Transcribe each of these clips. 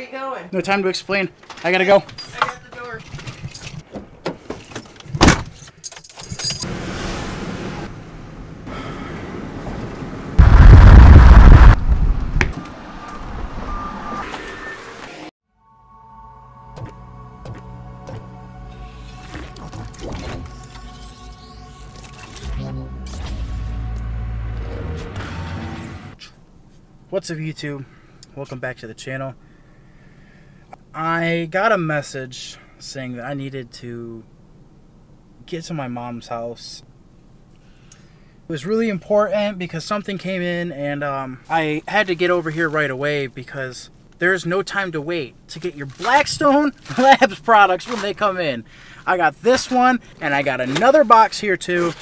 are you going? No time to explain. I gotta go. I got the door. What's up, YouTube? Welcome back to the channel. I got a message saying that I needed to get to my mom's house. It was really important because something came in and I had to get over here right away because there's no time to wait to get your Blackstone Labs products when they come in. I got this one and I got another box here too.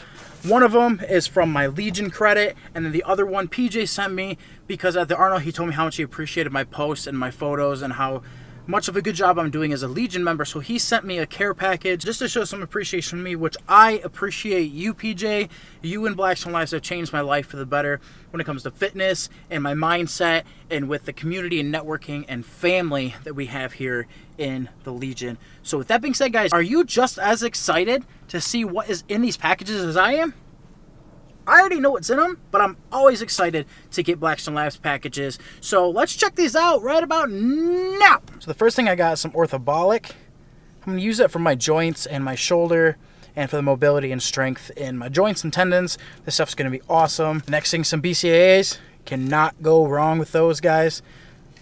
One of them is from my Legion credit, and then the other one PJ sent me because at the Arnold he told me how much he appreciated my posts and my photos and how much of a good job I'm doing as a Legion member. So he sent me a care package just to show some appreciation to me, which I appreciate you, PJ. You and Blackstone Labs have changed my life for the better when it comes to fitness and my mindset and with the community and networking and family that we have here in the Legion. So with that being said, guys, are you just as excited to see what is in these packages as I am? I already know what's in them, but I'm always excited to get Blackstone Labs packages. So let's check these out right about now. So the first thing I got is some Orthobolic. I'm gonna use it for my joints and my shoulder and for the mobility and strength in my joints and tendons. This stuff's gonna be awesome. Next thing, some BCAAs. Cannot go wrong with those, guys.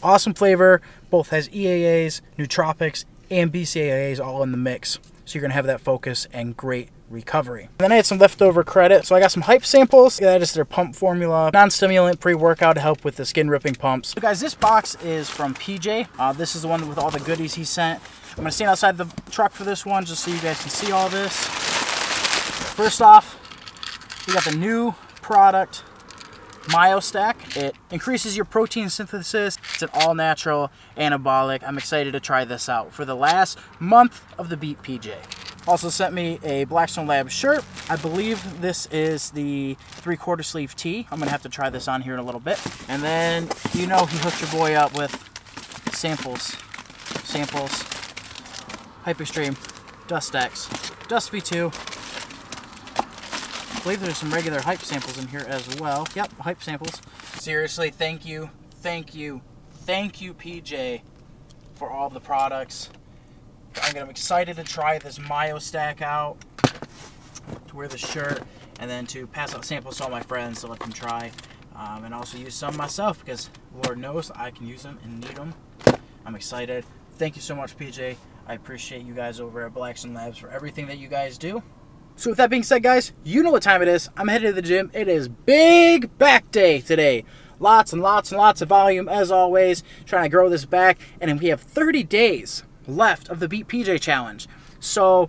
Awesome flavor, both has EAAs, nootropics, and BCAAs all in the mix. So you're gonna have that focus and great recovery. And then I had some leftover credit, so I got some Hype samples. That is their pump formula, non-stimulant pre-workout to help with the skin ripping pumps. So guys, this box is from PJ. This is the one with all the goodies he sent. I'm gonna stand outside the truck for this one just so you guys can see all this. First off, we got the new product, MyoStack. It increases your protein synthesis. It's an all-natural anabolic. I'm excited to try this out for the last month of the beat, PJ. Also sent me a Blackstone Labs shirt. I believe this is the 3/4 sleeve tee. I'm gonna have to try this on here in a little bit. And then, you know, he hooked your boy up with samples. Samples, Hype Extreme, DustX, DustV2. I believe there's some regular Hype samples in here as well. Yep, Hype samples. Seriously, thank you, PJ, for all the products. I'm excited to try this MyoStack out, to wear the shirt, and then to pass out samples to all my friends to let them try, and also use some myself because Lord knows I can use them and need them. I'm excited. Thank you so much, PJ. I appreciate you guys over at Blackstone Labs for everything that you guys do. So with that being said, guys, you know what time it is. I'm headed to the gym. It is big back day today. Lots and lots and lots of volume as always, trying to grow this back, and we have 30 days left of the Beat PJ challenge. So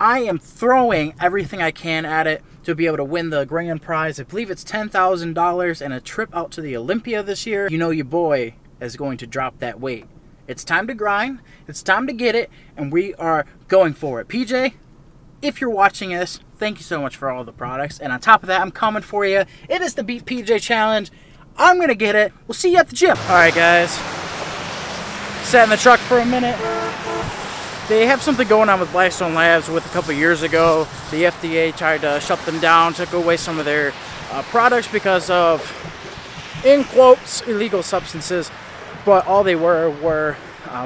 I am throwing everything I can at it to be able to win the grand prize. I believe it's $10,000 and a trip out to the Olympia this year. You know your boy is going to drop that weight. It's time to grind, it's time to get it, and we are going for it. PJ, if you're watching this, thank you so much for all the products. And on top of that, I'm coming for you. It is the Beat PJ challenge. I'm gonna get it. We'll see you at the gym. All right, guys. Sat in the truck for a minute. They have something going on with Blackstone Labs with a couple years ago. The FDA tried to shut them down, took away some of their products because of, in quotes, illegal substances. But all they were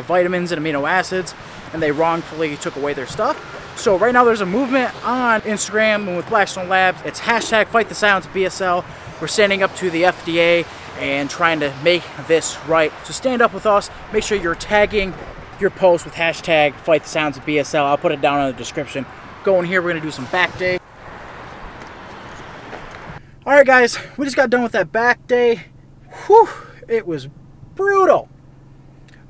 vitamins and amino acids, and they wrongfully took away their stuff. So right now there's a movement on Instagram and with Blackstone Labs. It's #FightTheSilenceBSL. We're standing up to the FDA and trying to make this right. So stand up with us. Make sure you're tagging your post with #FightTheSilenceBSL. I'll put it down in the description. Go in here, we're gonna do some back day. All right, guys, we just got done with that back day. Whew, it was brutal.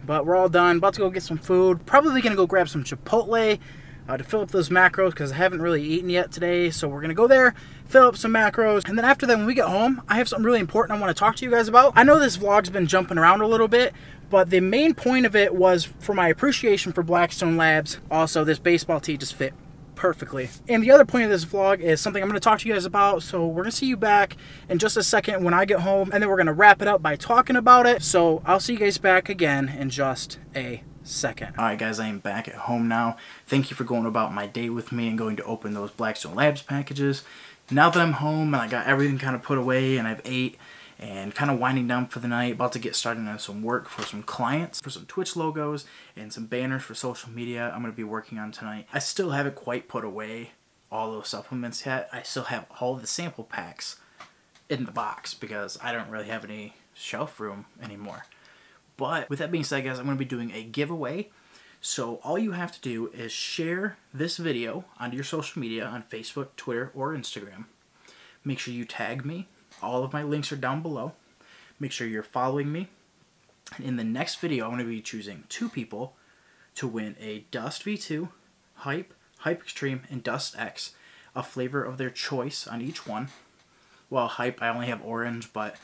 But we're all done, about to go get some food. Probably gonna go grab some Chipotle to fill up those macros because I haven't really eaten yet today. So we're gonna go there, fill up some macros. And then after that, when we get home, I have something really important I wanna talk to you guys about. I know this vlog's been jumping around a little bit, but the main point of it was for my appreciation for Blackstone Labs. Also, this baseball tee just fit perfectly. And the other point of this vlog is something I'm going to talk to you guys about, so we're going to see you back in just a second when I get home, and then we're going to wrap it up by talking about it. So I'll see you guys back again in just a second. All right guys, I am back at home now. Thank you for going about my day with me and going to open those Blackstone Labs packages. Now that I'm home and I got everything kind of put away and I've ate and kind of winding down for the night, about to get started on some work for some clients, for some Twitch logos and some banners for social media I'm going to be working on tonight. I still haven't quite put away all those supplements yet. I still have all the sample packs in the box because I don't really have any shelf room anymore. But with that being said, guys, I'm going to be doing a giveaway. So all you have to do is share this video onto your social media on Facebook, Twitter, or Instagram. Make sure you tag me. All of my links are down below. Make sure you're following me. In the next video, I'm going to be choosing 2 people to win a DustV2, Hype Extreme, and DustX, a flavor of their choice on each one. Well, Hype, I only have orange, but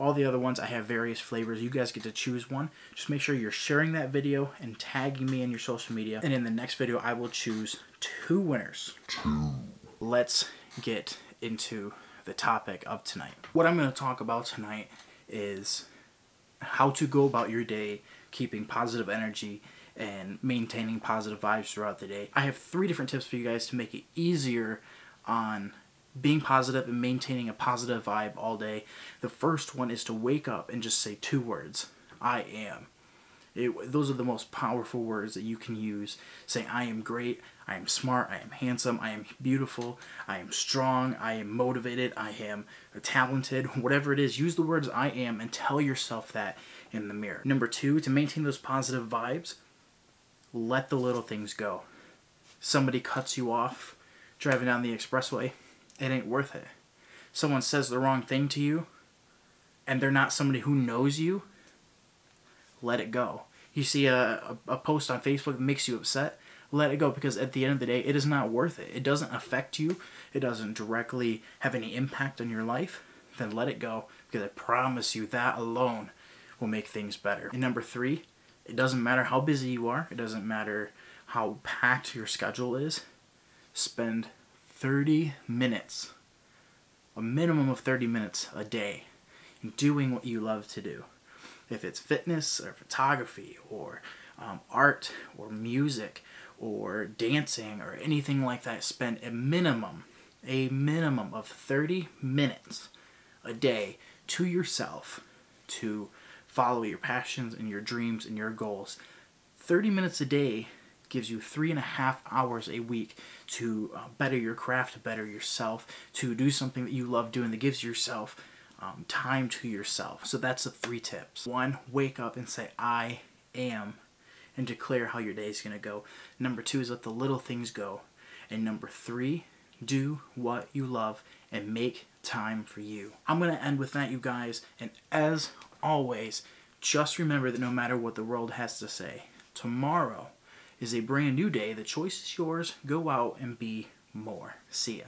all the other ones, I have various flavors. You guys get to choose one. Just make sure you're sharing that video and tagging me in your social media. And in the next video, I will choose 2 winners. Let's get into the topic of tonight. What I'm going to talk about tonight is how to go about your day, keeping positive energy and maintaining positive vibes throughout the day. I have 3 different tips for you guys to make it easier on being positive and maintaining a positive vibe all day. The first one is to wake up and just say 2 words. I am. Those are the most powerful words that you can use. Say, I am great, I am smart, I am handsome, I am beautiful, I am strong, I am motivated, I am talented, whatever it is. Use the words I am and tell yourself that in the mirror. Number 2, to maintain those positive vibes, let the little things go. Somebody cuts you off driving down the expressway. It ain't worth it. Someone says the wrong thing to you and they're not somebody who knows you, let it go. You see a post on Facebook that makes you upset, let it go, because at the end of the day, it is not worth it. It doesn't affect you. It doesn't directly have any impact on your life. Then let it go, because I promise you that alone will make things better. And number 3, it doesn't matter how busy you are. It doesn't matter how packed your schedule is. Spend 30 minutes, a minimum of 30 minutes a day, doing what you love to do. If it's fitness or photography or art or music or dancing or anything like that, spend a minimum of 30 minutes a day to yourself to follow your passions and your dreams and your goals. 30 minutes a day gives you 3.5 hours a week to better your craft, to better yourself, to do something that you love doing that gives yourself time to yourself. So that's the 3 tips. 1, wake up and say, I am, and declare how your day is going to go. Number 2 is let the little things go. And number 3, do what you love and make time for you. I'm going to end with that, you guys. And as always, just remember that no matter what the world has to say, tomorrow is a brand new day. The choice is yours. Go out and be more. See ya.